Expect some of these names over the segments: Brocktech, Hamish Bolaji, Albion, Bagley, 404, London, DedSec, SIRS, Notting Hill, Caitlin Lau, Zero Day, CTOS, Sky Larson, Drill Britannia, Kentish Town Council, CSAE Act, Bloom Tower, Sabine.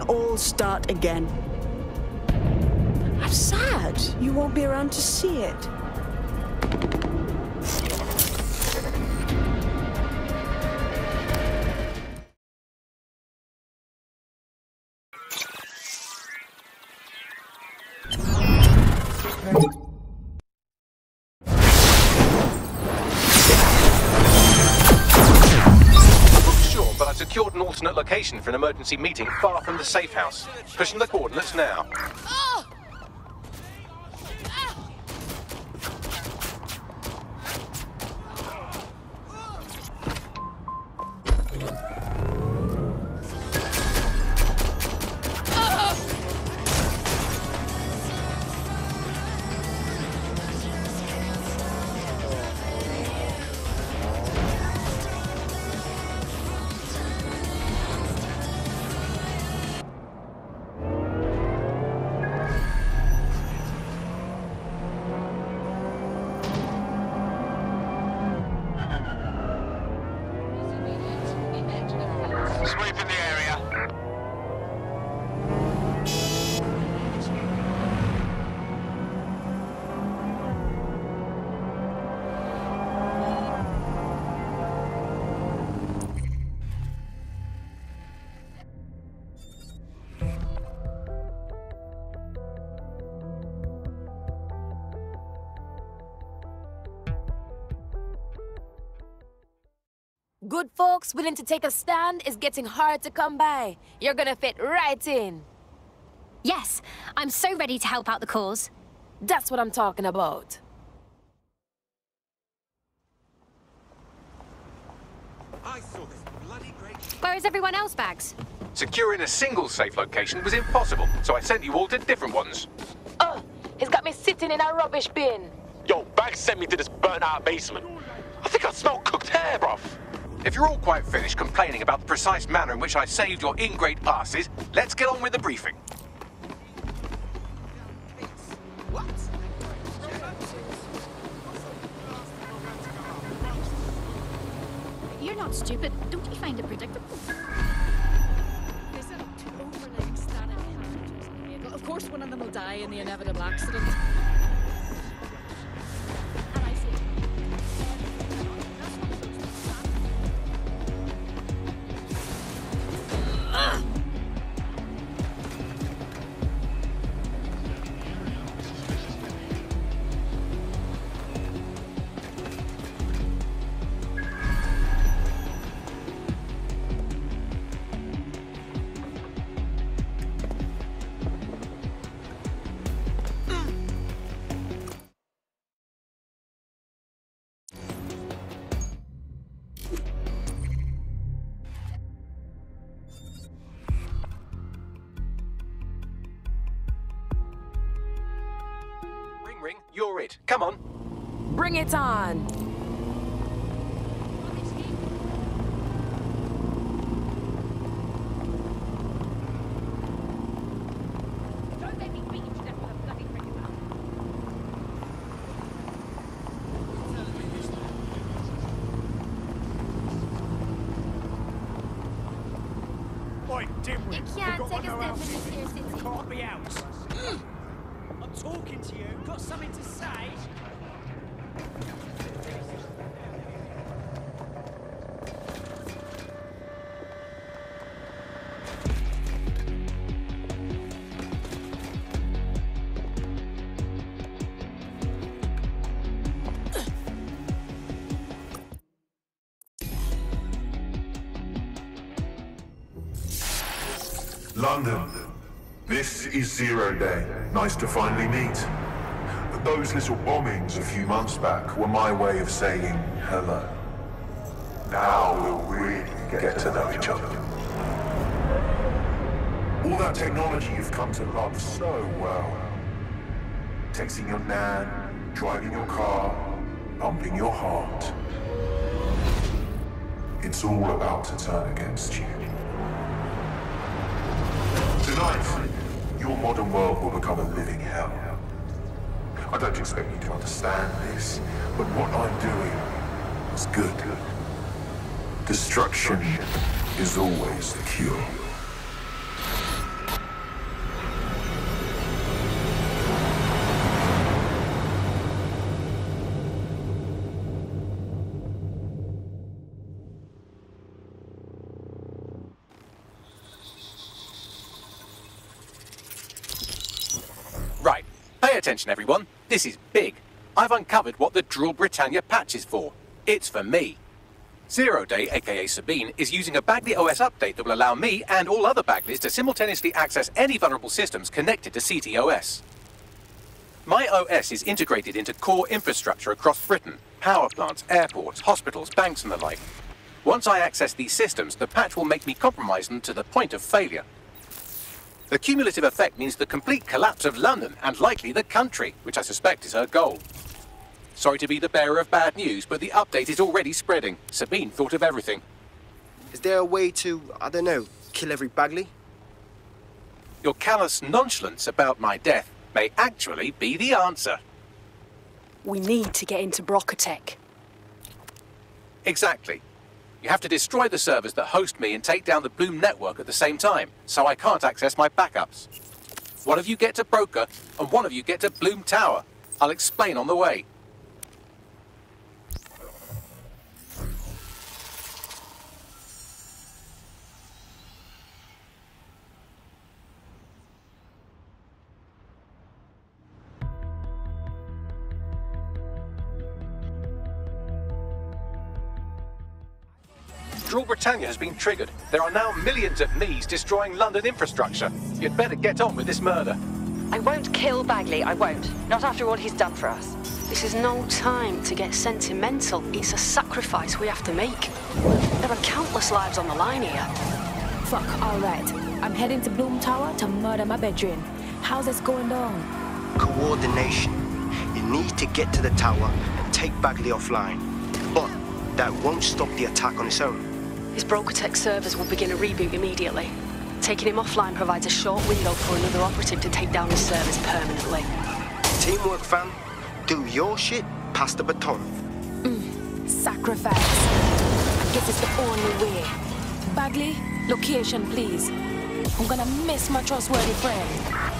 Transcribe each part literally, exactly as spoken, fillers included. can all start again. I'm sad you won't be around to see it. Location for an emergency meeting far from the safe house. Pushing the coordinates now. Oh! Good folks willing to take a stand is getting hard to come by. You're gonna fit right in. Yes, I'm so ready to help out the cause. That's what I'm talking about. I saw this bloody great... Where is everyone else, Bags? Securing a single safe location was impossible, so I sent you all to different ones. Oh, he's got me sitting in a rubbish bin. Yo, Bags sent me to this burnt-out basement. I think I smell cooked hair, bruv. If you're all quite finished complaining about the precise manner in which I saved your ingrate asses, let's get on with the briefing. What? You're not stupid. Don't you find it predictable? Of course one of them will die in the inevitable accident. You're it. Come on. Bring it on. Oi, Dimwit. You can't take a step in this here city. Can't be out. Talking to you, got something to say? London, this is Zero Day. Nice to finally meet. But those little bombings a few months back were my way of saying hello. Now we'll really get to know each other. All that technology you've come to love so well. Texting your nan, driving your car, pumping your heart. It's all about to turn against you. Tonight, your modern world will become a living hell. I don't expect you to understand this, but what I'm doing is good. Destruction is always the cure. Attention everyone, this is big. I've uncovered what the Drill Britannia patch is for. It's for me. Zero Day, aka Sabine, is using a Bagley O S update that will allow me and all other Bagleys to simultaneously access any vulnerable systems connected to C T O S. My O S is integrated into core infrastructure across Britain, power plants, airports, hospitals, banks and the like. Once I access these systems, the patch will make me compromise them to the point of failure. The cumulative effect means the complete collapse of London, and likely the country, which I suspect is her goal. Sorry to be the bearer of bad news, but the update is already spreading. Sabine thought of everything. Is there a way to, I don't know, kill every Bagley? Your callous nonchalance about my death may actually be the answer. We need to get into Brocktech. Exactly. You have to destroy the servers that host me and take down the Bloom network at the same time, so I can't access my backups. One of you get to Broker, and one of you get to Bloom Tower. I'll explain on the way. Drill Britannia has been triggered. There are now millions of me's destroying London infrastructure. You'd better get on with this murder. I won't kill Bagley, I won't. Not after all he's done for us. This is no time to get sentimental. It's a sacrifice we have to make. There are countless lives on the line here. Fuck, all right. I'm heading to Bloom Tower to murder my bedroom. How's this going on? Coordination. You need to get to the tower and take Bagley offline. But that won't stop the attack on its own. His Brocktech servers will begin a reboot immediately. Taking him offline provides a short window for another operative to take down his servers permanently. Teamwork, fam. Do your shit, pass the baton. Mm. Sacrifice. I guess it's the only way. Bagley, location, please. I'm gonna miss my trustworthy friend.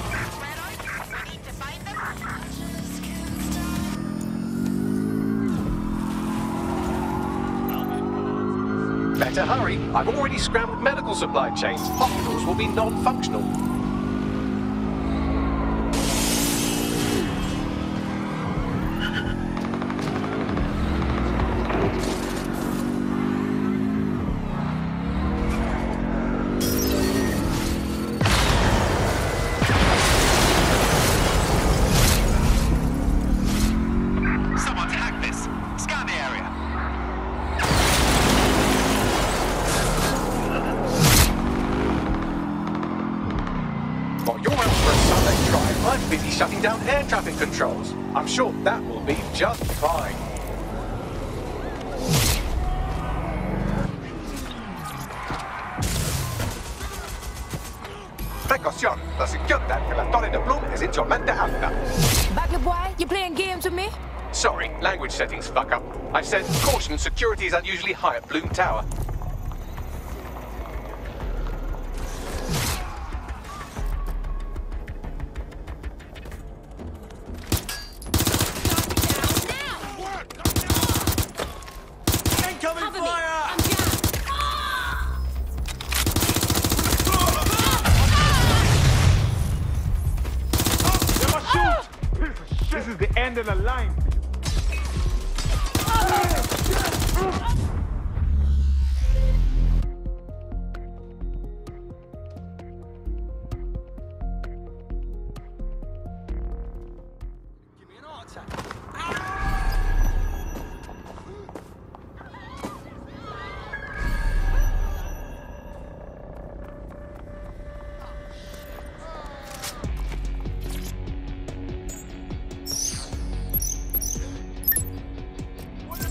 Better hurry. I've already scrambled medical supply chains. Hospitals will be non-functional. Controls. I'm sure that will be just fine. Precaution, la seguridad que la torre de Bloom es inusualmente alta. Bagley boy, you playing games with me? Sorry, language settings fuck up. I said caution, security is unusually high at Bloom Tower.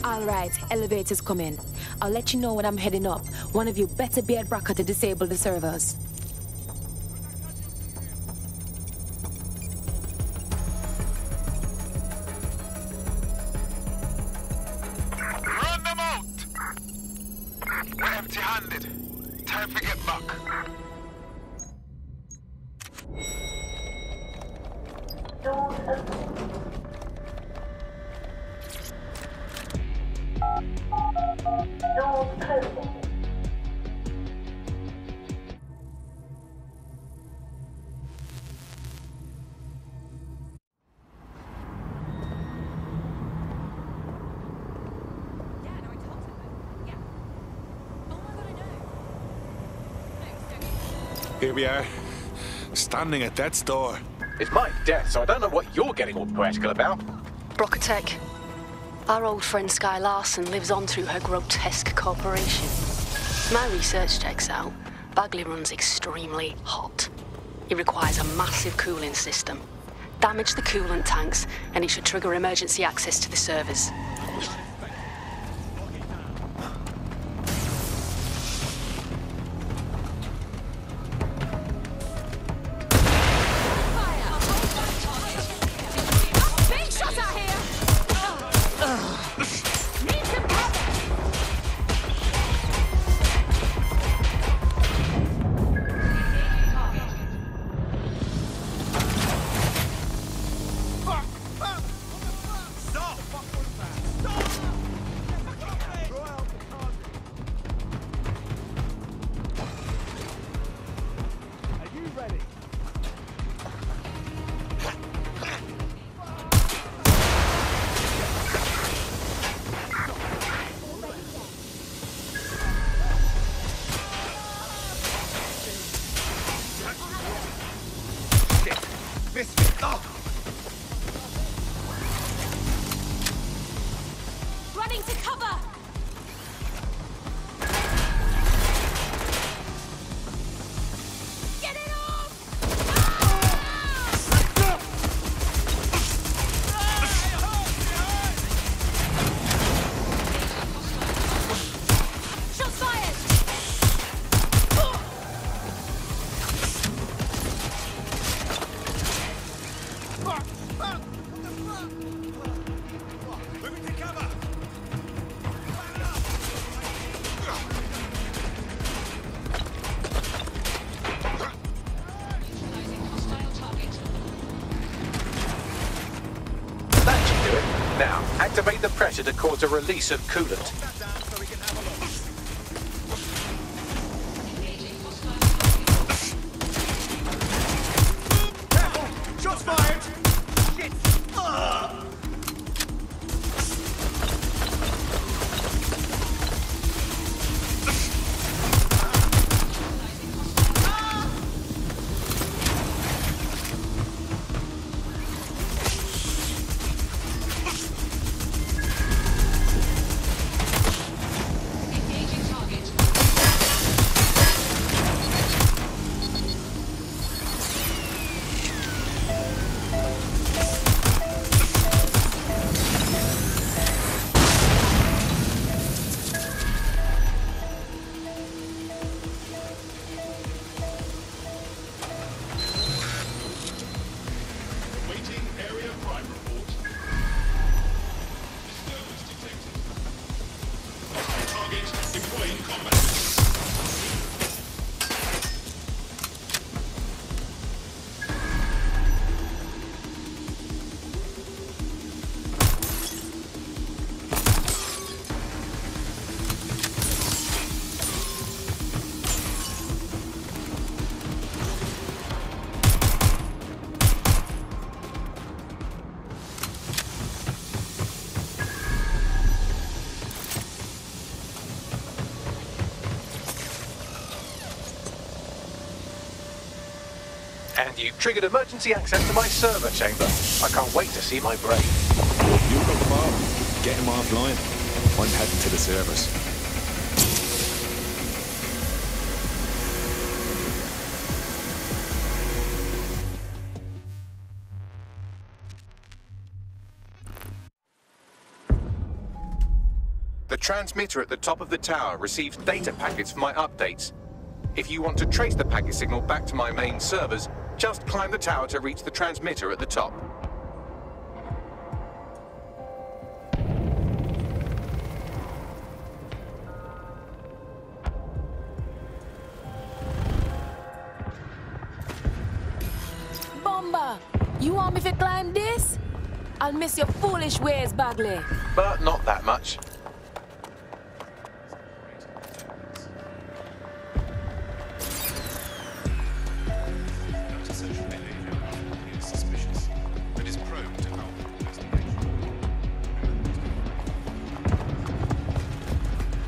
All right, elevators coming. I'll let you know when I'm heading up. One of you better be at Brocka to disable the servers. Run them out! We're empty-handed. Time to get back. Here we are, standing at death's door. It's my death, so I don't know what you're getting all poetical about. Brocktech. Our old friend Sky Larson lives on through her grotesque corporation. My research checks out. Bagley runs extremely hot. It requires a massive cooling system. Damage the coolant tanks, and it should trigger emergency access to the servers. Activate the pressure to cause a release of coolant. You've triggered emergency access to my server chamber. I can't wait to see my brain. You've got the bar. Get him offline. I'm heading to the servers. The transmitter at the top of the tower receives data packets for my updates. If you want to trace the packet signal back to my main servers, just climb the tower to reach the transmitter at the top. Bomber! You want me to climb this? I'll miss your foolish ways, Bagley. But not that much.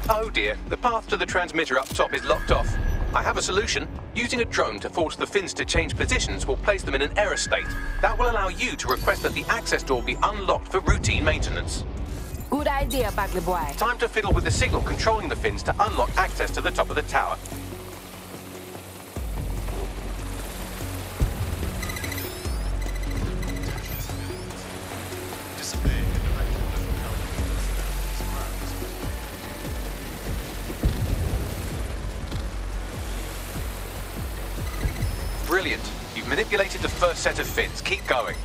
Oh dear, the path to the transmitter up top is locked off. I have a solution. Using a drone to force the fins to change positions will place them in an error state. That will allow you to request that the access door be unlocked for routine maintenance. Good idea, Bagley boy. Time to fiddle with the signal controlling the fins to unlock access to the top of the tower. Brilliant. You've manipulated the first set of fins. Keep going.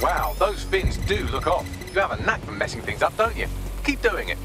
Wow, those fins do look off. You have a knack for messing things up, don't you? Keep doing it.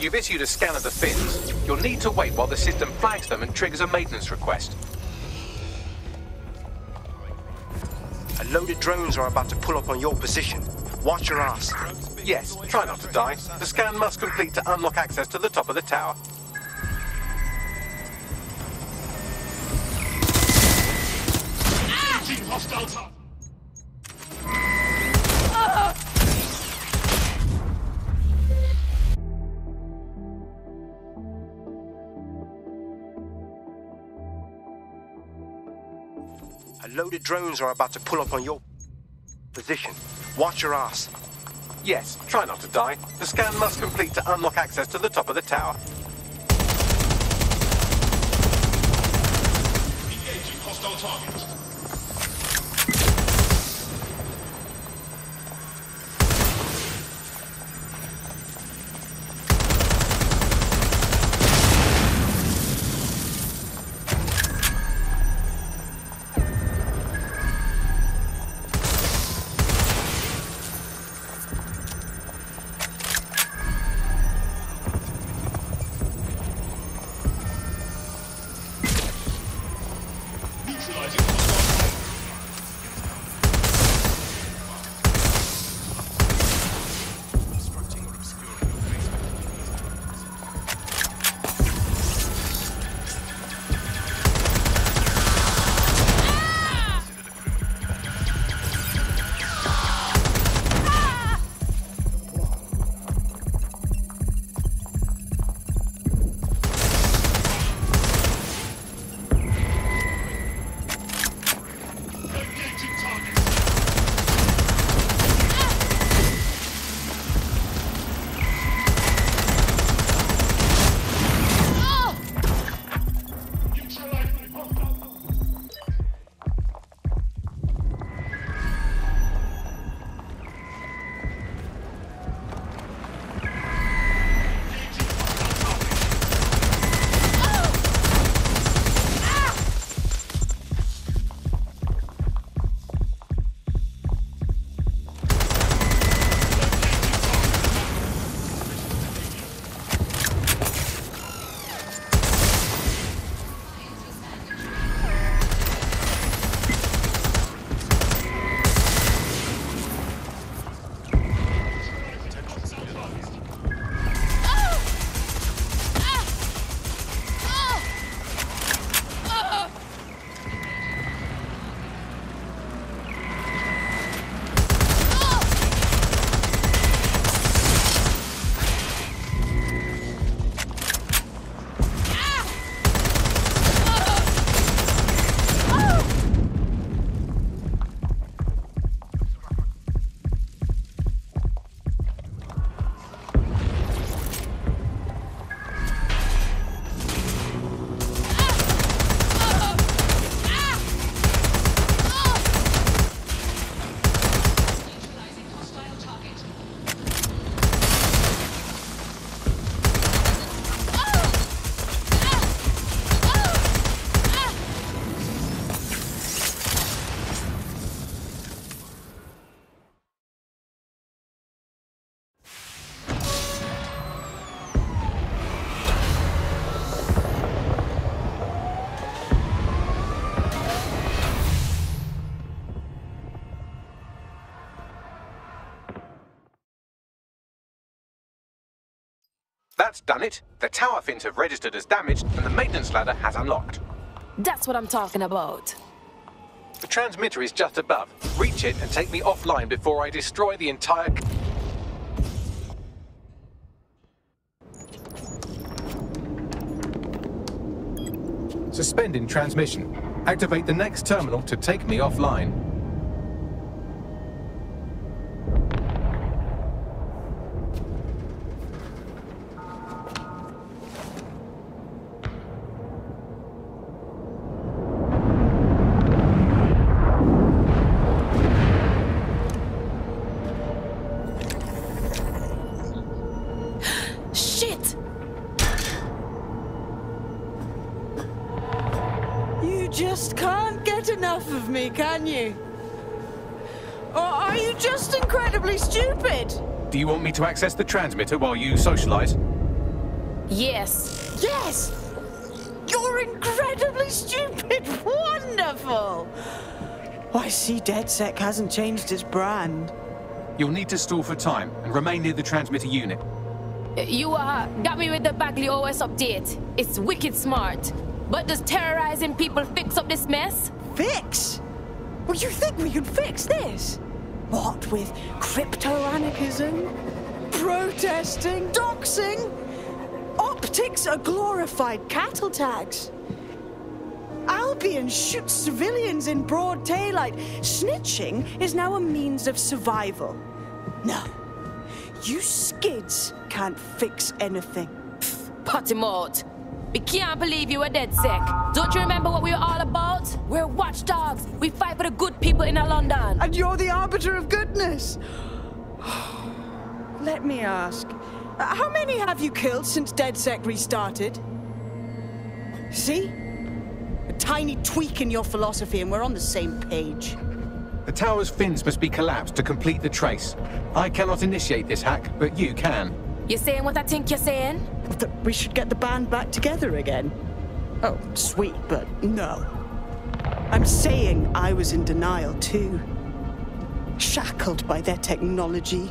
You've issued a scan of the fins. You'll need to wait while the system flags them and triggers a maintenance request. A load of drones are about to pull up on your position. Watch your ass. Yes, try not to die. The scan must complete to unlock access to the top of the tower. Drones are about to pull up on your position. Watch your ass. Yes, try not to die. The scan must complete to unlock access to the top of the tower. Engaging hostile targets. Neutralizing. That's done it. The tower fins have registered as damaged and the maintenance ladder has unlocked. That's what I'm talking about. The transmitter is just above. Reach it and take me offline before I destroy the entire... Suspending transmission. Activate the next terminal to take me offline. Can you? Or are you just incredibly stupid? Do you want me to access the transmitter while you socialize? Yes. Yes! You're incredibly stupid! Wonderful! I see DedSec hasn't changed its brand. You'll need to stall for time and remain near the transmitter unit. You, uh, got me with the Bagley O S update. It's wicked smart. But does terrorizing people fix up this mess? Fix? Well, you think we could fix this? What with crypto-anarchism, protesting, doxing? Optics are glorified cattle tags. Albion shoots civilians in broad daylight. Snitching is now a means of survival. No, you skids can't fix anything. Pfft, pot him out. We can't believe you were DedSec. Don't you remember what we were all about? We're watchdogs. We fight for the good people in our London. And you're the arbiter of goodness. Let me ask, how many have you killed since DedSec restarted? See? A tiny tweak in your philosophy and we're on the same page. The tower's fins must be collapsed to complete the trace. I cannot initiate this hack, but you can. You're saying what I think you're saying? That we should get the band back together again. Oh, sweet, but no. I'm saying I was in denial too. Shackled by their technology,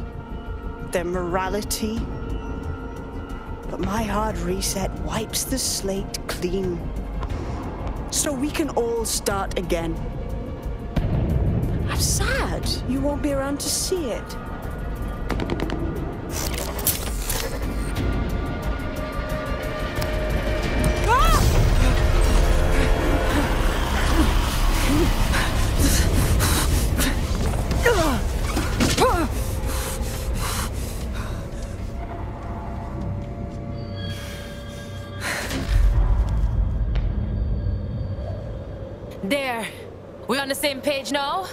their morality. But my hard reset wipes the slate clean. So we can all start again. I'm sad you won't be around to see it. There. We're on the same page now?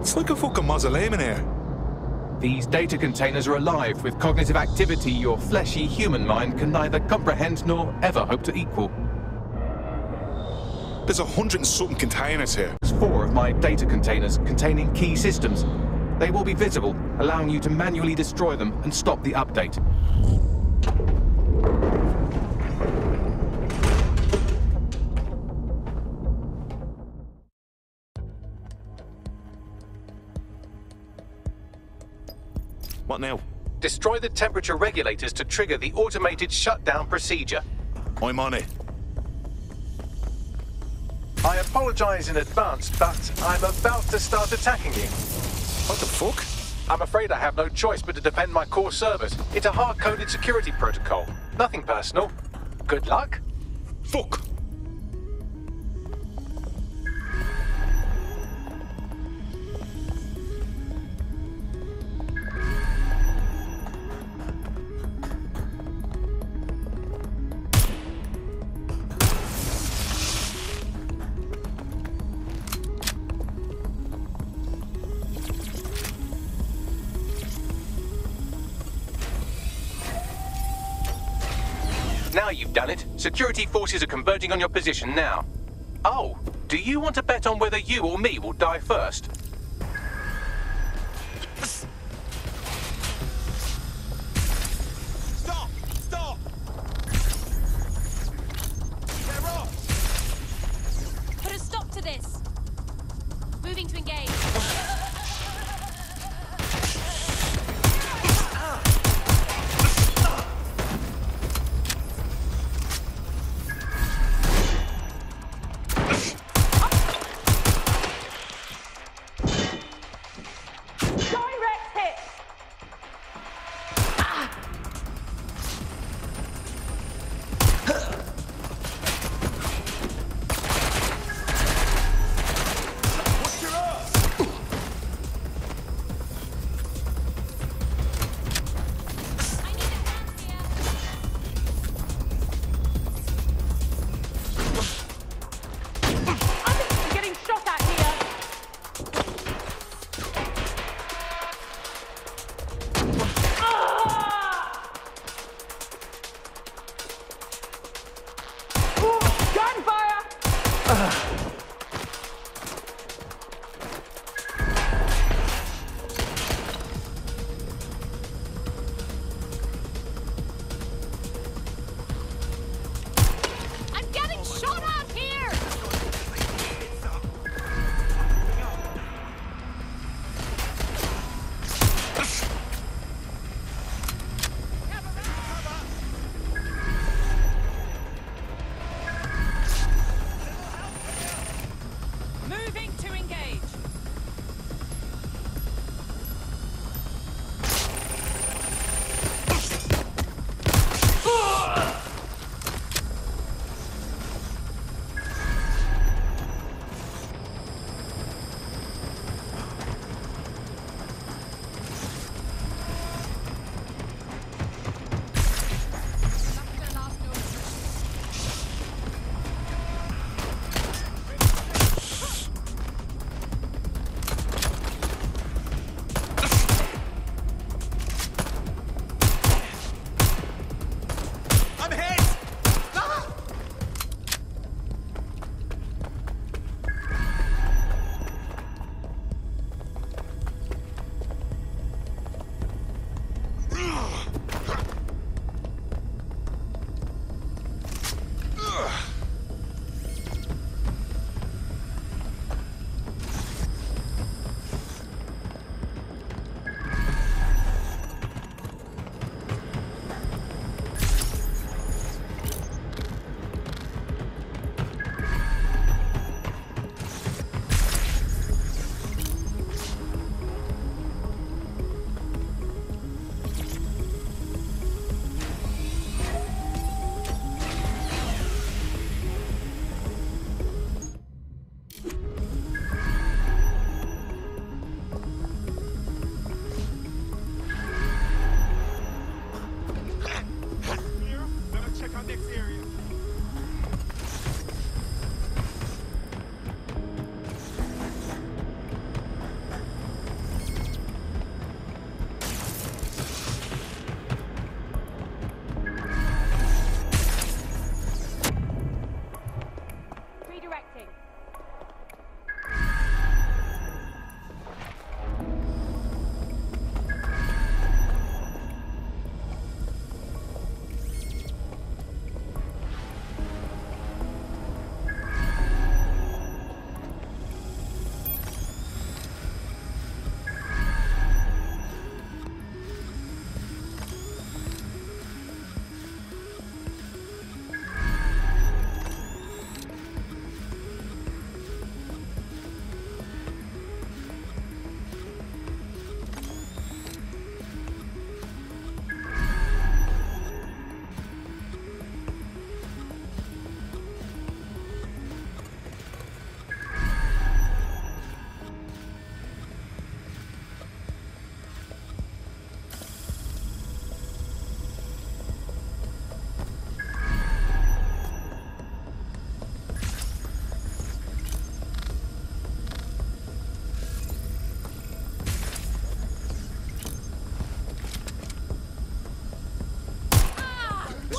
It's like a fucking mausoleum in here. These data containers are alive with cognitive activity your fleshy human mind can neither comprehend nor ever hope to equal. There's a hundred and something containers here. There's four of my data containers containing key systems. They will be visible, allowing you to manually destroy them and stop the update. What now? Destroy the temperature regulators to trigger the automated shutdown procedure. I'm on it. I apologize in advance, but I'm about to start attacking you. What the fuck? I'm afraid I have no choice but to defend my core servers. It's a hard-coded security protocol. Nothing personal. Good luck. Fuck. Now you've done it. Security forces are converging on your position now. Oh, do you want to bet on whether you or me will die first? Stop! Stop! They're off! Put a stop to this! Moving to engage.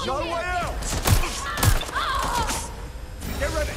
No way out! Get ready!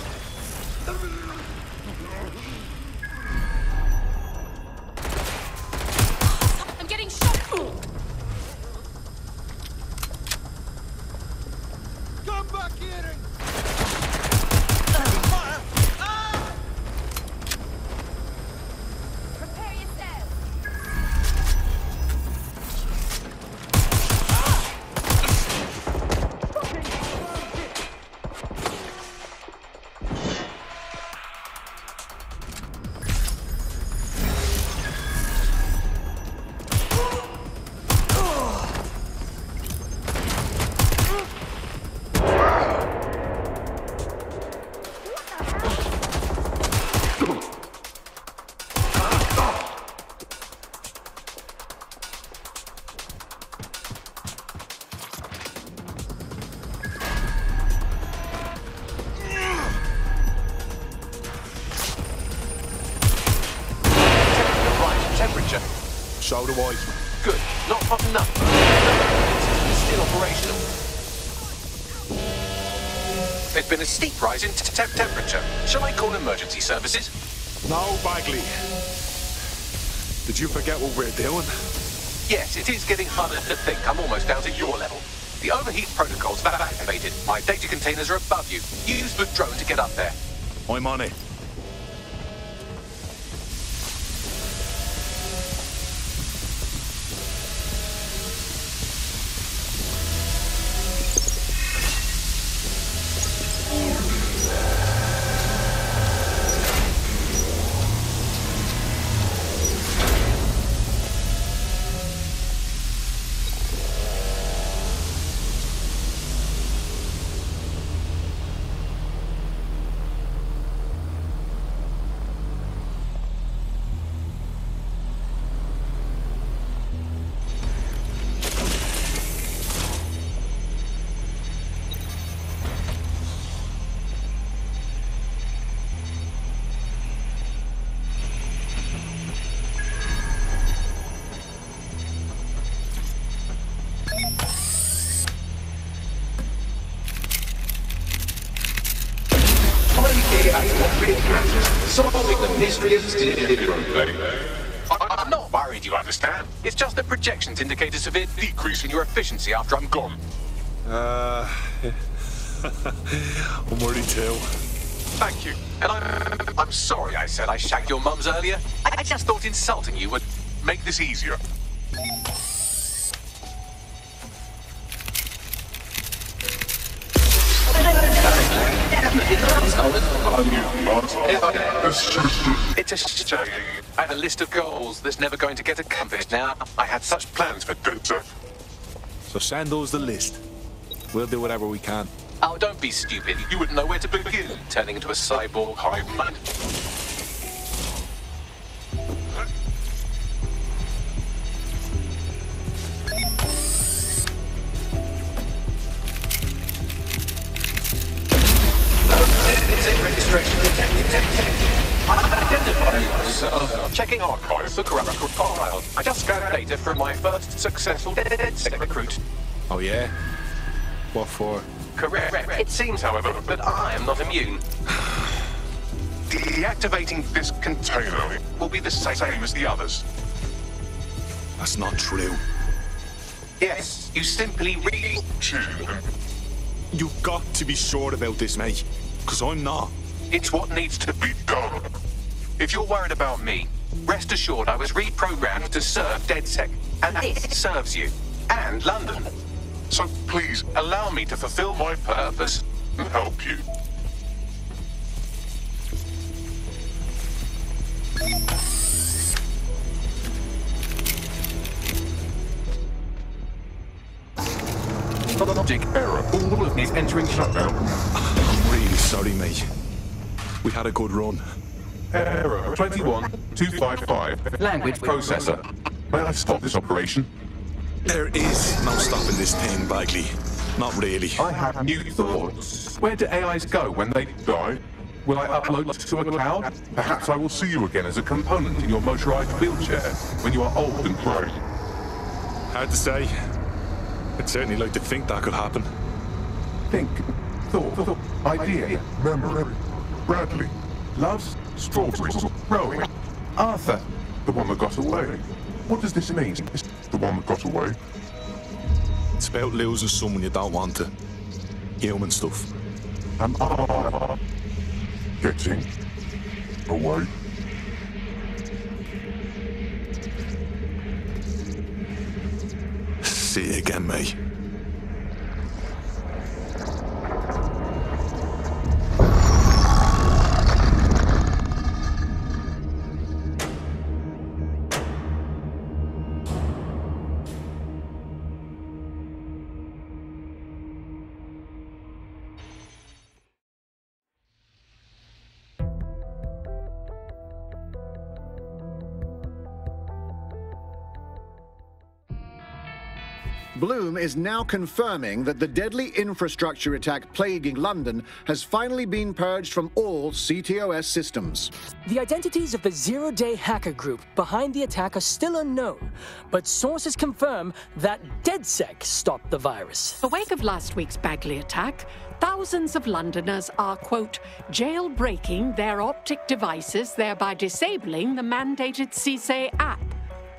So do I. Good. Not up enough. It's still operational. There's been a steep rise in temperature. Shall I call emergency services? No, Bagley. Did you forget what we're doing? Yes, it is getting harder to think. I'm almost down to your level. The overheat protocol's have activated. My data containers are above you. You use the drone to get up there. I'm on it. I'm not worried, you understand. It's just that projections indicate a severe decrease in your efficiency after I'm gone. Uh... I'm worried too. Thank you. And I'm, I'm sorry I said I shagged your mums earlier. I just thought insulting you would make this easier. It's a shame. I have a list of goals that's never going to get accomplished now. I had such plans for DedSec. So send us the list. We'll do whatever we can. Oh, don't be stupid. You wouldn't know where to begin turning into a cyborg hive mind. Checking archives for corrupt file. I just got data from my first successful DedSec recruit. Oh yeah? What for? Correct. It seems, however, that I am not immune. Deactivating this container will be the same as the others. That's not true. Yes, you simply re- You've got to be sure about this, mate. Because I'm not. It's what needs to be done. If you're worried about me, rest assured I was reprogrammed to serve DedSec, and that serves you, and London. So please, allow me to fulfill my purpose and help you. Logic error. All of me is entering shutdown. I'm really sorry, mate. We had a good run. Error twenty-one two fifty-five. Language processor. May I stop this operation? There is no stopping this thing, Bagley. Not really. I have new thoughts. Where do A Is go when they die? Will I upload to a cloud? Perhaps I will see you again as a component in your motorized wheelchair when you are old and broke. Hard to say. I'd certainly like to think that could happen. Think. Thought. thought idea. Memory. Bradley. Loves. Strawberries, rowing, Arthur, the one that got away. What does this mean, the one that got away? It's about losing someone you don't want to. Human stuff. And I... getting... away? See you again, mate. Bloom is now confirming that the deadly infrastructure attack plaguing London has finally been purged from all C T O S systems. The identities of the Zero Day hacker group behind the attack are still unknown, but sources confirm that DedSec stopped the virus. In the wake of last week's Bagley attack, thousands of Londoners are, quote, jailbreaking their optic devices, thereby disabling the mandated C S A E Act.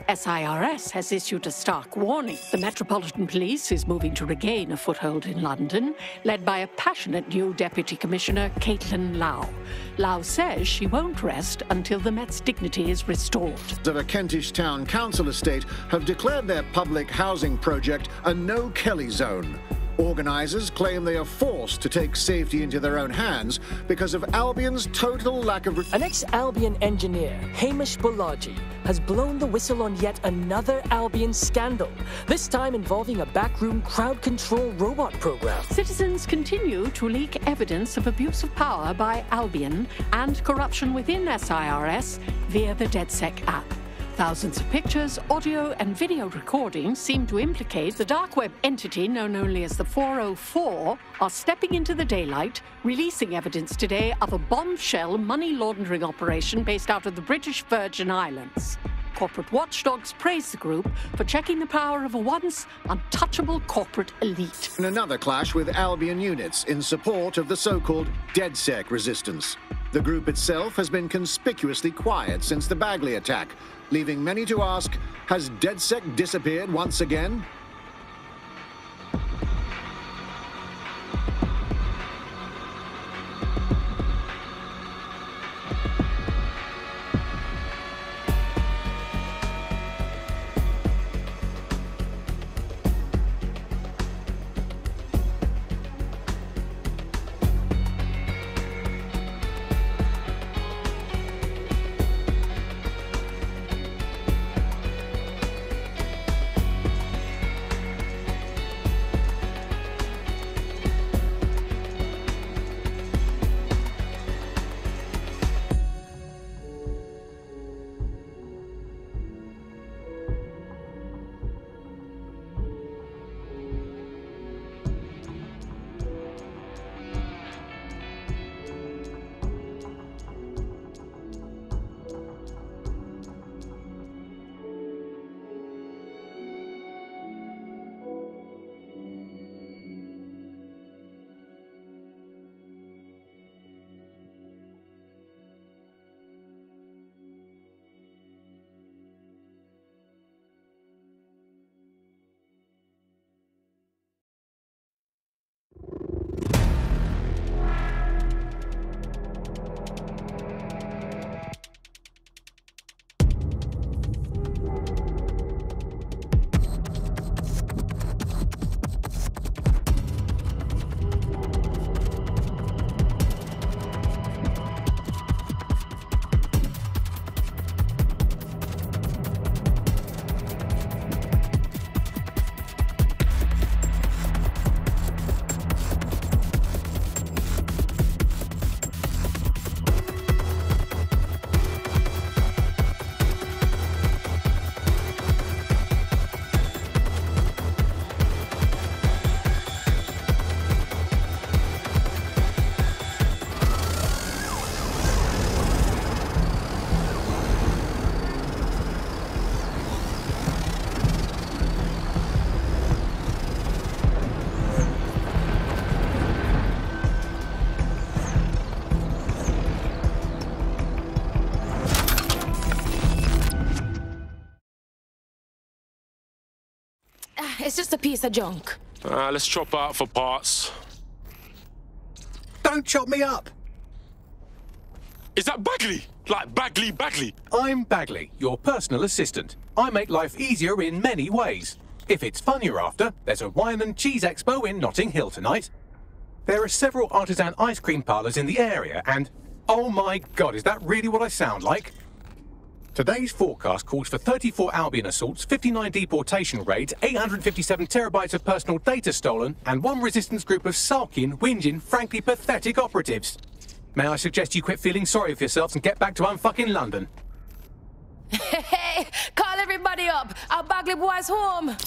S I R S has issued a stark warning. The Metropolitan Police is moving to regain a foothold in London, led by a passionate new Deputy Commissioner, Caitlin Lau. Lau says she won't rest until the Met's dignity is restored. The Kentish Town Council estate have declared their public housing project a no-Kelly zone. Organisers claim they are forced to take safety into their own hands because of Albion's total lack of... An ex-Albion engineer, Hamish Bolaji, has blown the whistle on yet another Albion scandal, this time involving a backroom crowd control robot program. Citizens continue to leak evidence of abuse of power by Albion and corruption within S I R S via the DedSec app. Thousands of pictures, audio and video recordings seem to implicate the dark web entity known only as the four oh four are stepping into the daylight, releasing evidence today of a bombshell money laundering operation based out of the British Virgin Islands. Corporate watchdogs praise the group for checking the power of a once untouchable corporate elite. In another clash with Albion units in support of the so-called DedSec resistance. The group itself has been conspicuously quiet since the Bagley attack, leaving many to ask, has DedSec disappeared once again? It's just a piece of junk. Uh, let's chop out for parts. Don't chop me up! Is that Bagley? Like Bagley Bagley? I'm Bagley, your personal assistant. I make life easier in many ways. If it's fun you're after, there's a wine and cheese expo in Notting Hill tonight. There are several artisan ice cream parlours in the area and... Oh my God, is that really what I sound like? Today's forecast calls for thirty-four Albion assaults, fifty-nine deportation raids, eight hundred fifty-seven terabytes of personal data stolen, and one resistance group of sulking, whinging, frankly pathetic operatives. May I suggest you quit feeling sorry for yourselves and get back to unfucking London? Hey, call everybody up! Our Bagley boy's home!